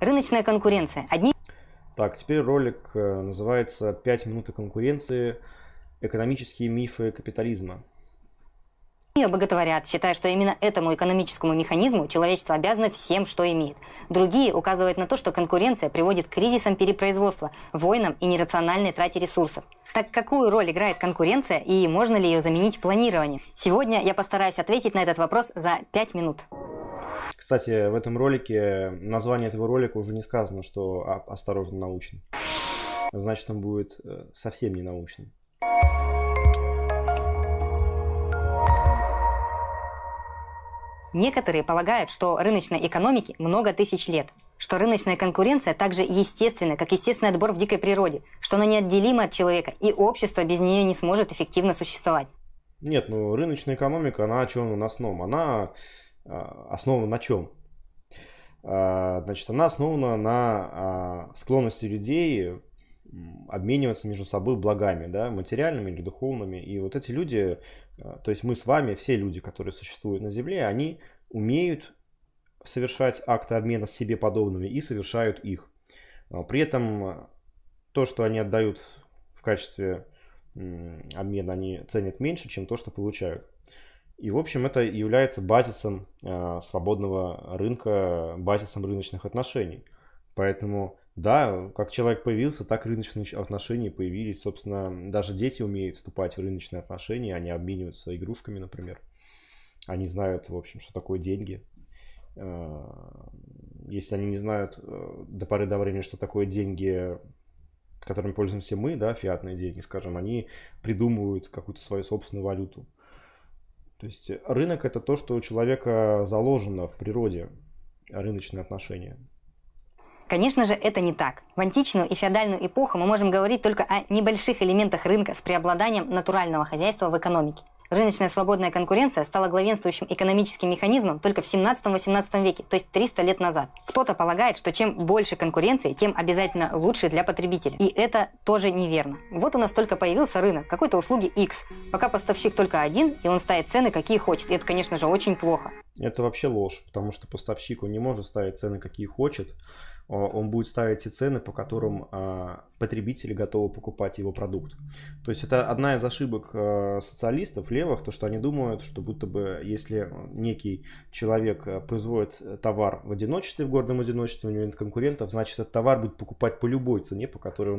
Рыночная конкуренция. Так, теперь ролик называется «5 минут конкуренции. Экономические мифы капитализма». Ее боготворят, считая, что именно этому экономическому механизму человечество обязано всем, что имеет. Другие указывают на то, что конкуренция приводит к кризисам перепроизводства, войнам и нерациональной трате ресурсов. Так какую роль играет конкуренция и можно ли ее заменить планированием? Сегодня я постараюсь ответить на этот вопрос за 5 минут. Кстати, в этом ролике, название этого ролика уже не сказано, что «Осторожно, научный». Значит, он будет совсем не научным. Некоторые полагают, что рыночной экономике много тысяч лет, что рыночная конкуренция так же естественна, как естественный отбор в дикой природе, что она неотделима от человека, и общество без нее не сможет эффективно существовать. Нет, ну рыночная экономика, она о чем она основана? Она основана на чем? Значит, она основана на склонности людей обмениваться между собой благами, да, материальными или духовными. И вот эти люди, то есть мы с вами, все люди, которые существуют на Земле, они умеют совершать акты обмена с себе подобными и совершают их. При этом то, что они отдают в качестве обмена, они ценят меньше, чем то, что получают. И, в общем, это является базисом свободного рынка, базисом рыночных отношений. Поэтому, да, как человек появился, так рыночные отношения появились. Собственно, даже дети умеют вступать в рыночные отношения, они обмениваются игрушками, например. Они знают, в общем, что такое деньги. Если они не знают до поры до времени, что такое деньги, которыми пользуемся мы, да, фиатные деньги, скажем, они придумывают какую-то свою собственную валюту. То есть рынок – это то, что у человека заложено в природе, рыночные отношения. Конечно же, это не так. В античную и феодальную эпоху мы можем говорить только о небольших элементах рынка с преобладанием натурального хозяйства в экономике. Рыночная свободная конкуренция стала главенствующим экономическим механизмом только в 17-18 веке, то есть 300 лет назад. Кто-то полагает, что чем больше конкуренции, тем обязательно лучше для потребителя. И это тоже неверно. Вот у нас только появился рынок какой-то услуги X. Пока поставщик только один, и он ставит цены, какие хочет. И это, конечно же, очень плохо. Это вообще ложь, потому что поставщик, он не может ставить цены, какие хочет. Он будет ставить те цены, по которым потребители готовы покупать его продукт. То есть это одна из ошибок социалистов, левых, то что они думают, что будто бы если некий человек производит товар в одиночестве, в гордом одиночестве, у него нет конкурентов, значит этот товар будет покупать по любой цене, по которой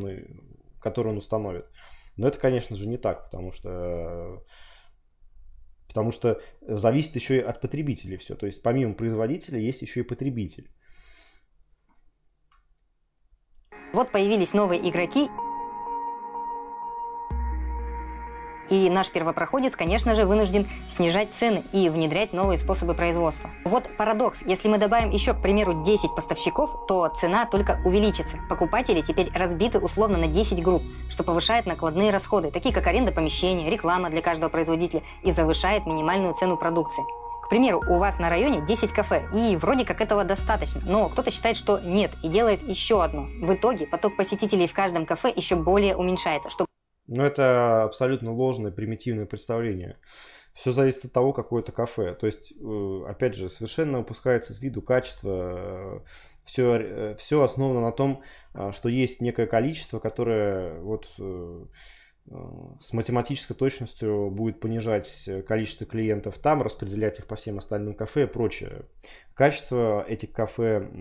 он установит. Но это, конечно же, не так, потому что зависит еще и от потребителей все. То есть помимо производителя есть еще и потребитель. Вот появились новые игроки, и наш первопроходец, конечно же, вынужден снижать цены и внедрять новые способы производства. Вот парадокс, если мы добавим еще, к примеру, 10 поставщиков, то цена только увеличится. Покупатели теперь разбиты условно на 10 групп, что повышает накладные расходы, такие как аренда помещения, реклама для каждого производителя и завышает минимальную цену продукции. К примеру, у вас на районе 10 кафе, и вроде как этого достаточно, но кто-то считает, что нет, и делает еще одно. В итоге поток посетителей в каждом кафе еще более уменьшается. Но это абсолютно ложное, примитивное представление. Все зависит от того, какое это кафе. То есть, опять же, совершенно упускается из виду качество. Все основано на том, что есть некое количество, которое вот с математической точностью будет понижать количество клиентов там, распределять их по всем остальным кафе и прочее. Качество этих кафе,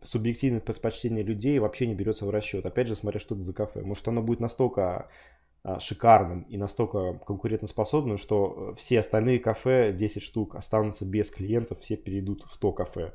субъективные предпочтения людей вообще не берется в расчет. Опять же, смотря что это за кафе. Может, оно будет настолько шикарным и настолько конкурентоспособным, что все остальные кафе, 10 штук, останутся без клиентов, все перейдут в то кафе.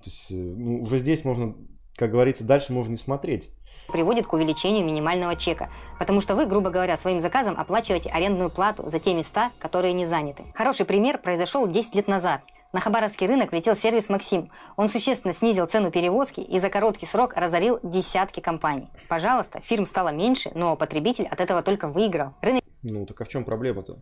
То есть, ну, уже здесь можно, как говорится, дальше можно не смотреть. Приводит к увеличению минимального чека, потому что вы, грубо говоря, своим заказом оплачиваете арендную плату за те места, которые не заняты. Хороший пример произошел 10 лет назад. На хабаровский рынок влетел сервис «Максим». Он существенно снизил цену перевозки и за короткий срок разорил десятки компаний. Пожалуйста, фирм стало меньше, но потребитель от этого только выиграл. Ну так а в чем проблема-то?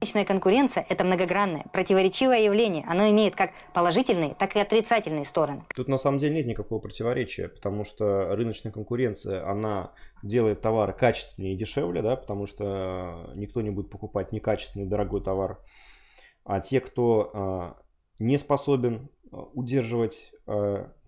Рыночная конкуренция – это многогранное, противоречивое явление. Оно имеет как положительные, так и отрицательные стороны. Тут на самом деле нет никакого противоречия, потому что рыночная конкуренция, она делает товар качественнее и дешевле, да, потому что никто не будет покупать некачественный дорогой товар. А те, кто не способен удерживать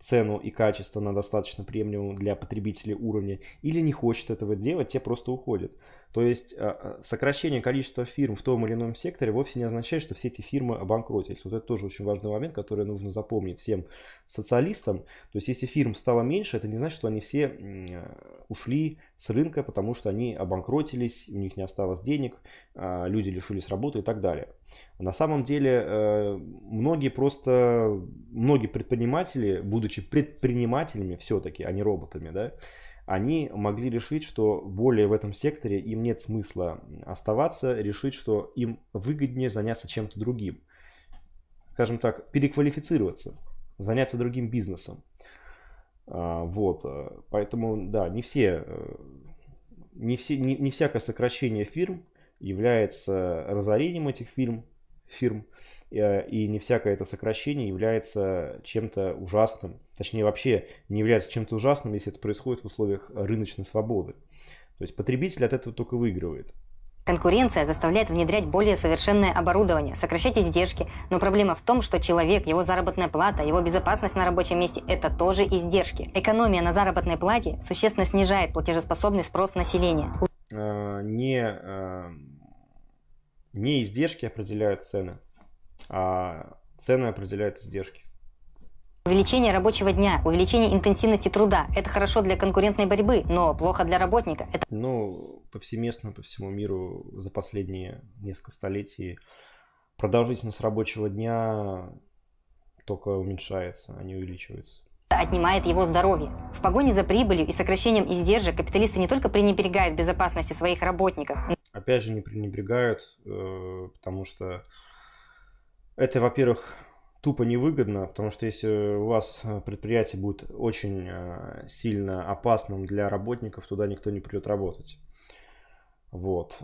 цену и качество на достаточно приемлемом для потребителей уровне, или не хочет этого делать, те просто уходят. То есть сокращение количества фирм в том или ином секторе вовсе не означает, что все эти фирмы обанкротились. Вот это тоже очень важный момент, который нужно запомнить всем социалистам. То есть если фирм стало меньше, это не значит, что они все ушли с рынка, потому что они обанкротились, у них не осталось денег, люди лишились работы и так далее. На самом деле многие предприниматели, будучи предпринимателями все-таки, а не роботами, да, они могли решить, что более в этом секторе им нет смысла оставаться, решить, что им выгоднее заняться чем-то другим. Скажем так, переквалифицироваться, заняться другим бизнесом. Вот, поэтому, да, не всякое сокращение фирм является разорением этих фирм, и не всякое это сокращение является чем-то ужасным, точнее вообще не является чем-то ужасным, если это происходит в условиях рыночной свободы. То есть потребитель от этого только выигрывает. Конкуренция заставляет внедрять более совершенное оборудование, сокращать издержки, но проблема в том, что человек, его заработная плата, его безопасность на рабочем месте – это тоже издержки. Экономия на заработной плате существенно снижает платежеспособный спрос населения. Не издержки определяют цены, а цены определяют издержки. Увеличение рабочего дня, увеличение интенсивности труда – это хорошо для конкурентной борьбы, но плохо для работника. Это... Ну, повсеместно по всему миру за последние несколько столетий продолжительность рабочего дня только уменьшается, а не увеличивается. Отнимает его здоровье. В погоне за прибылью и сокращением издержек капиталисты не только пренебрегают безопасностью своих работников. Опять же, не пренебрегают, потому что это, во-первых, тупо невыгодно, потому что если у вас предприятие будет очень сильно опасным для работников, туда никто не придет работать. Вот.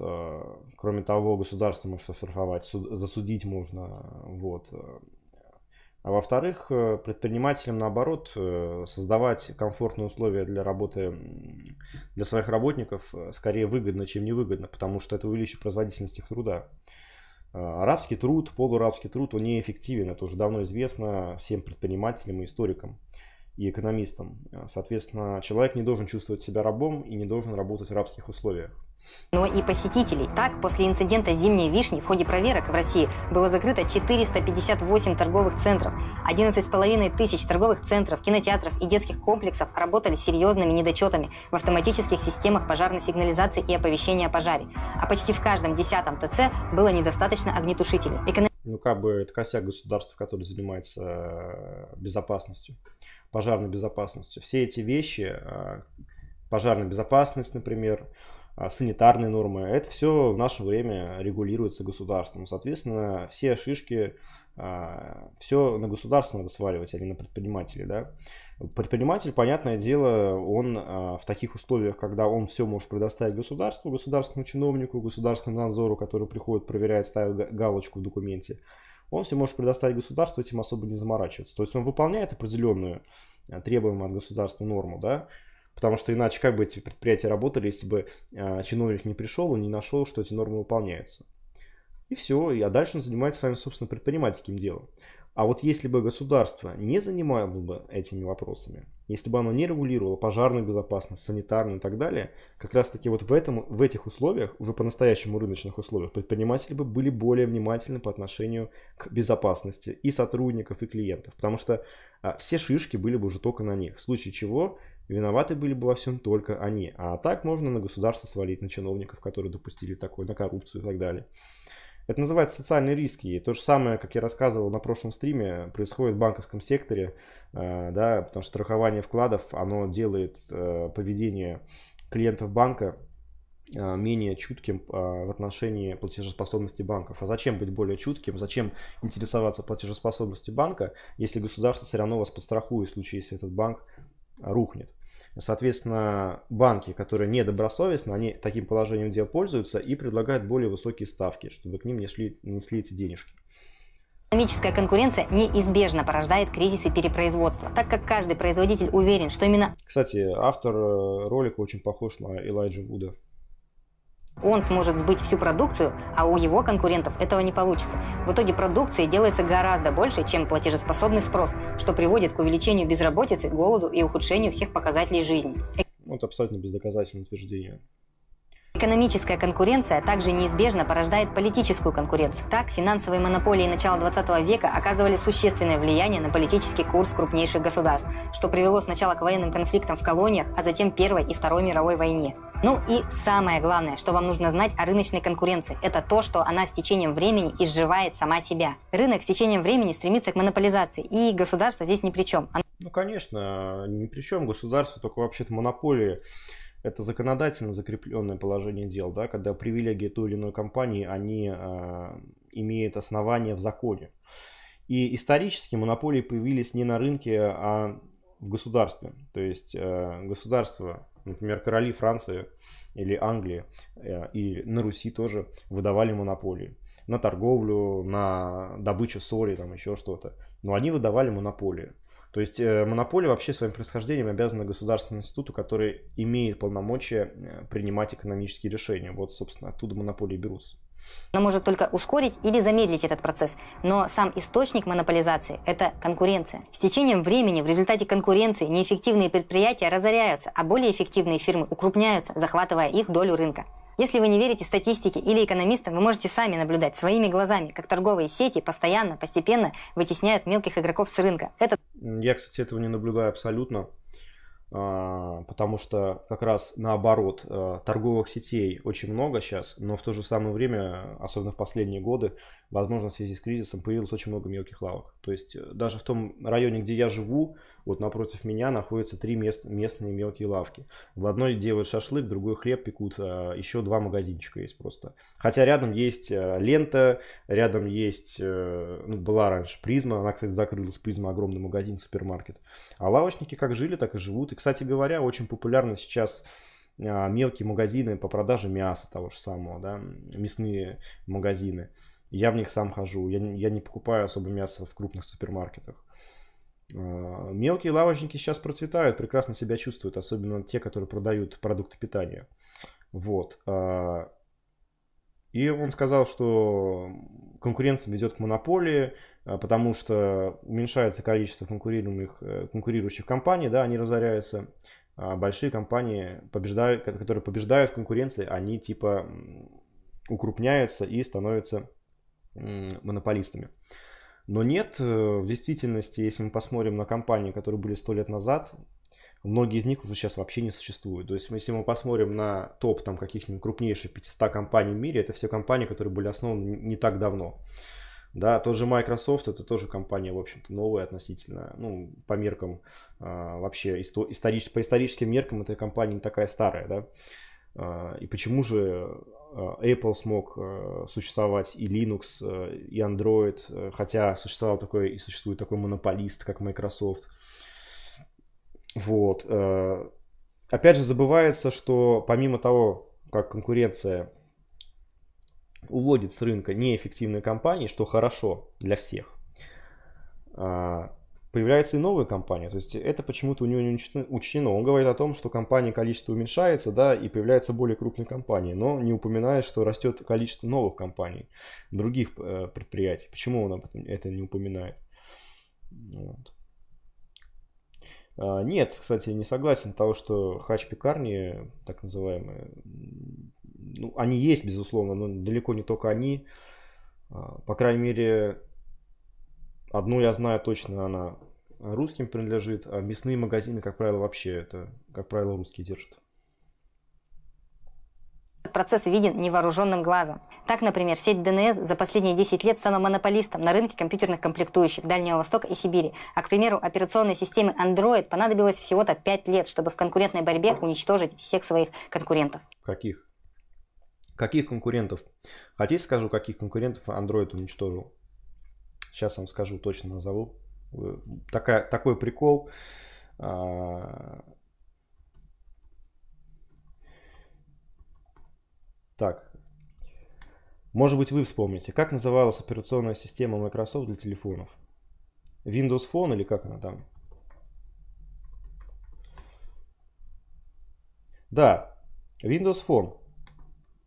Кроме того, государство может оштрафовать, засудить можно. Вот. А во-вторых, предпринимателям, наоборот, создавать комфортные условия для работы для своих работников скорее выгодно, чем невыгодно, потому что это увеличит производительность их труда. Арабский труд, полурабский труд, он неэффективен, это уже давно известно всем предпринимателям и историкам и экономистам. Соответственно, человек не должен чувствовать себя рабом и не должен работать в рабских условиях. Но и посетителей. Так, после инцидента «Зимней вишни» в ходе проверок в России было закрыто 458 торговых центров. 11,5 тысяч торговых центров, кинотеатров и детских комплексов работали с серьезными недочетами в автоматических системах пожарной сигнализации и оповещения о пожаре. А почти в каждом 10-м ТЦ было недостаточно огнетушителей. Ну, как бы это косяк государства, которое занимается безопасностью, пожарной безопасностью. Все эти вещи, пожарная безопасность, например, санитарные нормы, это все в наше время регулируется государством. Соответственно, все шишки, все на государство надо сваливать, а не на предпринимателей. Да? Предприниматель, понятное дело, он в таких условиях, когда он все может предоставить государству, государственному чиновнику, государственному надзору, который приходит, проверяет, ставит галочку в документе, он все может предоставить государству, этим особо не заморачивается. То есть он выполняет определенную требуемую от государства норму, да? Потому что иначе как бы эти предприятия работали, если бы чиновник не пришел и не нашел, что эти нормы выполняются. И все, а дальше он занимается своим, собственно, предпринимательским делом. А вот если бы государство не занималось бы этими вопросами, если бы оно не регулировало пожарную безопасность, санитарную и так далее, как раз таки вот в этих условиях, уже по-настоящему рыночных условиях, предприниматели бы были более внимательны по отношению к безопасности и сотрудников, и клиентов. Потому что все шишки были бы уже только на них, в случае чего... Виноваты были бы во всем только они. А так можно на государство свалить, на чиновников, которые допустили такое, на коррупцию и так далее. Это называется социальные риски. И то же самое, как я рассказывал на прошлом стриме, происходит в банковском секторе. Да, потому что страхование вкладов, оно делает поведение клиентов банка менее чутким в отношении платежеспособности банков. А зачем быть более чутким, зачем интересоваться платежеспособностью банка, если государство все равно вас подстрахует в случае, если этот банк рухнет. Соответственно, банки, которые недобросовестны, они таким положением дел пользуются и предлагают более высокие ставки, чтобы к ним не шли эти денежки. Экономическая конкуренция неизбежно порождает кризисы перепроизводства, так как каждый производитель уверен, что именно... Кстати, автор ролика очень похож на Элайджу Вуда. Он сможет сбыть всю продукцию, а у его конкурентов этого не получится. В итоге продукции делается гораздо больше, чем платежеспособный спрос, что приводит к увеличению безработицы, голоду и ухудшению всех показателей жизни. Это абсолютно бездоказательное утверждение. Экономическая конкуренция также неизбежно порождает политическую конкуренцию. Так, финансовые монополии начала 20 века оказывали существенное влияние на политический курс крупнейших государств, что привело сначала к военным конфликтам в колониях, а затем Первой и Второй мировой войне. Ну и самое главное, что вам нужно знать о рыночной конкуренции, это то, что она с течением времени изживает сама себя. Рынок с течением времени стремится к монополизации, и государство здесь ни при чем. Ну конечно, ни при чем государство, только вообще-то монополии. Это законодательно закрепленное положение дел, да, когда привилегии той или иной компании, они имеют основание в законе. И исторически монополии появились не на рынке, а в государстве. То есть государство, например, короли Франции или Англии, и на Руси тоже выдавали монополии. На торговлю, на добычу соли, там еще что-то. Но они выдавали монополии. То есть монополия вообще своим происхождением обязана государственному институту, который имеет полномочия принимать экономические решения. Вот, собственно, оттуда монополии берутся. Она может только ускорить или замедлить этот процесс. Но сам источник монополизации – это конкуренция. С течением времени в результате конкуренции неэффективные предприятия разоряются, а более эффективные фирмы укрупняются, захватывая их долю рынка. Если вы не верите статистике или экономистам, вы можете сами наблюдать своими глазами, как торговые сети постоянно, постепенно вытесняют мелких игроков с рынка. Я, кстати, этого не наблюдаю абсолютно, потому что как раз наоборот, торговых сетей очень много сейчас, но в то же самое время, особенно в последние годы, возможно, в связи с кризисом появилось очень много мелких лавок. То есть даже в том районе, где я живу, вот напротив меня находятся три местные мелкие лавки. В одной делают шашлык, в другой хлеб пекут, еще два магазинчика есть просто. Хотя рядом есть Лента, рядом есть, ну, была раньше Призма, она, кстати, закрылась, Призма, огромный магазин, супермаркет. А лавочники как жили, так и живут. И, кстати говоря, очень популярны сейчас мелкие магазины по продаже мяса того же самого, да, мясные магазины. Я в них сам хожу, я не покупаю особо мясо в крупных супермаркетах. Мелкие лавочники сейчас процветают, прекрасно себя чувствуют, особенно те, которые продают продукты питания. Вот. И он сказал, что конкуренция ведет к монополии, потому что уменьшается количество конкурирующих компаний, да, они разоряются. А большие компании, которые побеждают в конкуренции, они типа укрупняются и становятся монополистами. Но нет, в действительности, если мы посмотрим на компании, которые были 100 лет назад, многие из них уже сейчас вообще не существуют. То есть, если мы посмотрим на топ там каких-нибудь крупнейших 500 компаний в мире, это все компании, которые были основаны не так давно. Да, тот же Microsoft, это тоже компания, в общем-то, новая относительно. Ну, по меркам, вообще, по историческим меркам, эта компания не такая старая, да. И почему же Apple смог существовать, и Linux, и Android, хотя существовал такой и существует такой монополист, как Microsoft. Вот. Опять же, забывается, что помимо того, как конкуренция уводит с рынка неэффективные компании, что хорошо для всех, появляются и новые компании. То есть это почему-то у него не учтено. Он говорит о том, что компаний количество уменьшается, да, и появляются более крупные компании, но не упоминает, что растет количество новых компаний, других предприятий. Почему он об этом не упоминает? Вот. Нет, кстати, не согласен того, что хач-пекарни, так называемые, ну, они есть, безусловно, но далеко не только они. По крайней мере, одну я знаю точно, она русским принадлежит, а мясные магазины, как правило, вообще это, как правило, русские держат. Процесс виден невооруженным глазом. Так, например, сеть ДНС за последние 10 лет стала монополистом на рынке компьютерных комплектующих Дальнего Востока и Сибири. А, к примеру, операционной системе Android понадобилось всего-то 5 лет, чтобы в конкурентной борьбе уничтожить всех своих конкурентов. Каких? Каких конкурентов? Хотите, скажу, каких конкурентов Android уничтожил? Сейчас вам скажу, точно назову. Такой прикол. Так, может быть, вы вспомните, как называлась операционная система Microsoft для телефонов? Windows Phone или как она там? Да, Windows Phone.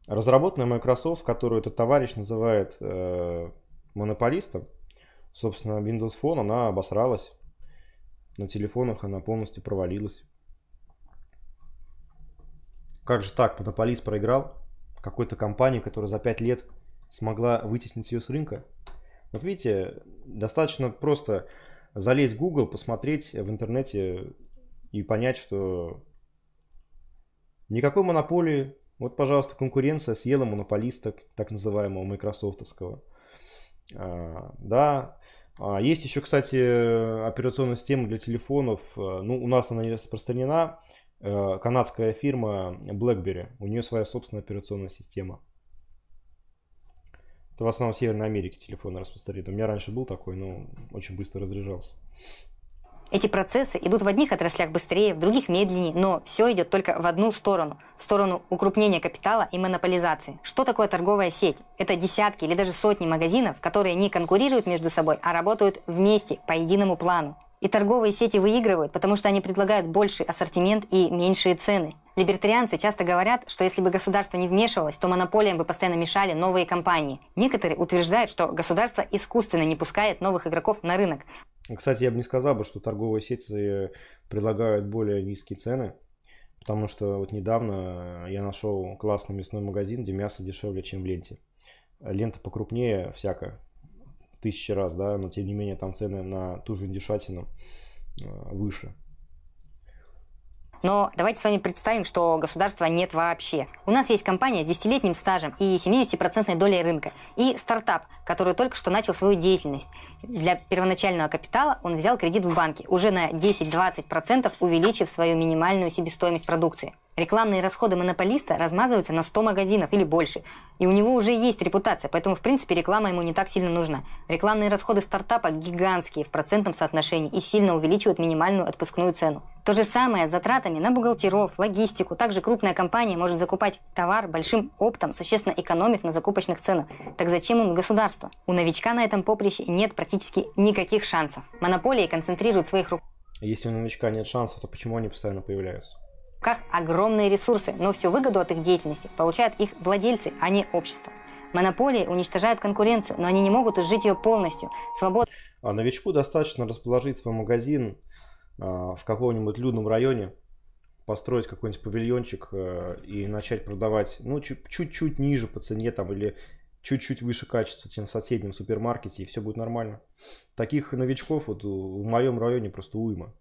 разработанная Microsoft, которую этот товарищ называет монополистом, собственно, Windows Phone, она обосралась. На телефонах она полностью провалилась. Как же так? Монополист проиграл какой-то компании, которая за 5 лет смогла вытеснить ее с рынка. Вот видите, достаточно просто залезть в Google, посмотреть в интернете и понять, что никакой монополии. Вот, пожалуйста, конкуренция съела монополиста, так называемого майкрософтовского. Да. Есть еще, кстати, операционная система для телефонов. Ну, у нас она не распространена. Канадская фирма BlackBerry. У нее своя собственная операционная система. Это в основном в Северной Америке телефоны распространены. У меня раньше был такой, но очень быстро разряжался. Эти процессы идут в одних отраслях быстрее, в других медленнее, но все идет только в одну сторону. В сторону укрупнения капитала и монополизации. Что такое торговая сеть? Это десятки или даже сотни магазинов, которые не конкурируют между собой, а работают вместе по единому плану. И торговые сети выигрывают, потому что они предлагают больший ассортимент и меньшие цены. Либертарианцы часто говорят, что если бы государство не вмешивалось, то монополиям бы постоянно мешали новые компании. Некоторые утверждают, что государство искусственно не пускает новых игроков на рынок. Кстати, я бы не сказал, что торговые сети предлагают более низкие цены, потому что вот недавно я нашел классный мясной магазин, где мясо дешевле, чем в ленте. Лента покрупнее всякая. Тысячи раз, да, но тем не менее там цены на ту же индюшатину выше. Но давайте с вами представим, что государства нет вообще. У нас есть компания с 10-летним стажем и 70% долей рынка. И стартап, который только что начал свою деятельность. Для первоначального капитала он взял кредит в банке, уже на 10-20% увеличив свою минимальную себестоимость продукции. Рекламные расходы монополиста размазываются на 100 магазинов или больше. И у него уже есть репутация, поэтому в принципе реклама ему не так сильно нужна. Рекламные расходы стартапа гигантские в процентном соотношении и сильно увеличивают минимальную отпускную цену. То же самое с затратами на бухгалтеров, логистику. Также крупная компания может закупать товар большим оптом, существенно экономив на закупочных ценах. Так зачем им государство? У новичка на этом поприще нет практически никаких шансов. Монополии концентрируют в своих руках. Если у новичка нет шансов, то почему они постоянно появляются? В руках огромные ресурсы, но всю выгоду от их деятельности получают их владельцы, а не общество. Монополии уничтожают конкуренцию, но они не могут изжить ее полностью. Свобода. А новичку достаточно расположить свой магазин в каком-нибудь людном районе, построить какой-нибудь павильончик и начать продавать, ну, чуть-чуть ниже по цене там, или чуть-чуть выше качества, чем в соседнем супермаркете, и все будет нормально. Таких новичков вот в моем районе просто уйма.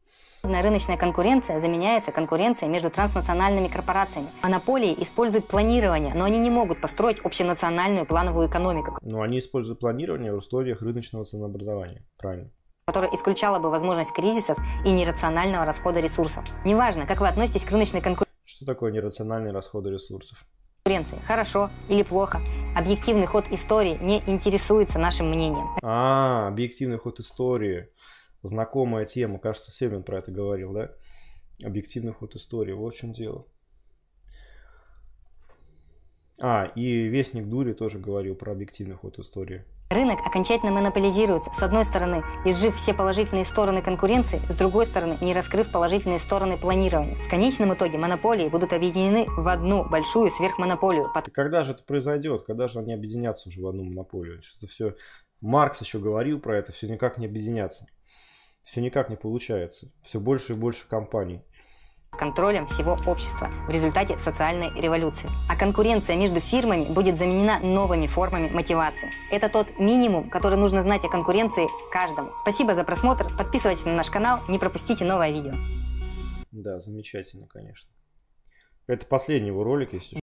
Рыночная конкуренция заменяется конкуренцией между транснациональными корпорациями. Монополии используют планирование, но они не могут построить общенациональную плановую экономику. Но они используют планирование в условиях рыночного ценообразования, правильно? Которая исключала бы возможность кризисов и нерационального расхода ресурсов. Неважно, как вы относитесь к рыночной конкуренции. Что такое нерациональный расход ресурсов? Хорошо или плохо. Объективный ход истории не интересуется нашим мнением. Объективный ход истории. Знакомая тема, кажется, Семин про это говорил, да? Объективный ход истории, вот в чем дело. И Вестник Дури тоже говорил про объективный ход истории. Рынок окончательно монополизируется, с одной стороны, изжив все положительные стороны конкуренции, с другой стороны, не раскрыв положительные стороны планирования. В конечном итоге монополии будут объединены в одну большую сверхмонополию. Когда же это произойдет? Когда же они объединятся уже в одну монополию? Что-то все... Маркс еще говорил про это, все никак не объединятся. Все никак не получается. Все больше и больше компаний. Контролем всего общества в результате социальной революции. А конкуренция между фирмами будет заменена новыми формами мотивации. Это тот минимум, который нужно знать о конкуренции каждому. Спасибо за просмотр. Подписывайтесь на наш канал, не пропустите новое видео. Да, замечательно, конечно. Это последний его ролик, если что.